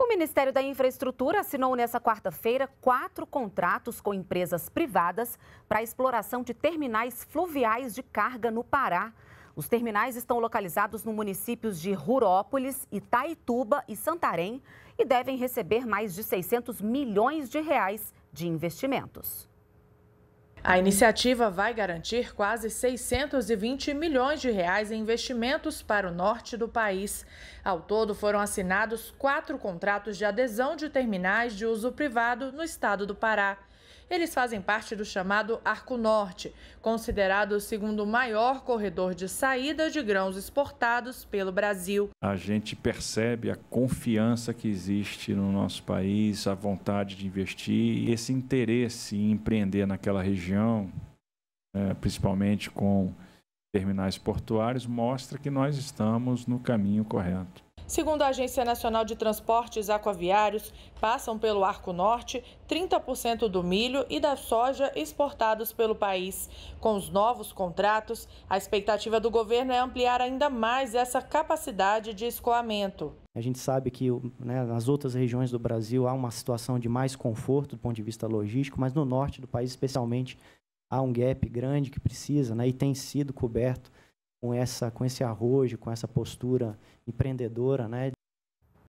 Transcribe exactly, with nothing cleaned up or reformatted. O Ministério da Infraestrutura assinou nesta quarta-feira quatro contratos com empresas privadas para a exploração de terminais fluviais de carga no Pará. Os terminais estão localizados nos municípios de Rurópolis, Itaituba e Santarém e devem receber mais de seiscentos milhões de reais de investimentos. A iniciativa vai garantir quase seiscentos e vinte milhões de reais em investimentos para o norte do país. Ao todo, foram assinados quatro contratos de adesão de terminais de uso privado no estado do Pará. Eles fazem parte do chamado Arco Norte, considerado o segundo maior corredor de saída de grãos exportados pelo Brasil. A gente percebe a confiança que existe no nosso país, a vontade de investir e esse interesse em empreender naquela região, principalmente com terminais portuários, mostra que nós estamos no caminho correto. Segundo a Agência Nacional de Transportes Aquaviários, passam pelo Arco Norte trinta por cento do milho e da soja exportados pelo país. Com os novos contratos, a expectativa do governo é ampliar ainda mais essa capacidade de escoamento. A gente sabe que, né, nas outras regiões do Brasil há uma situação de mais conforto do ponto de vista logístico, mas no norte do país, especialmente, há um gap grande que precisa, né, e tem sido coberto com essa, com esse arrojo, com essa postura empreendedora, né?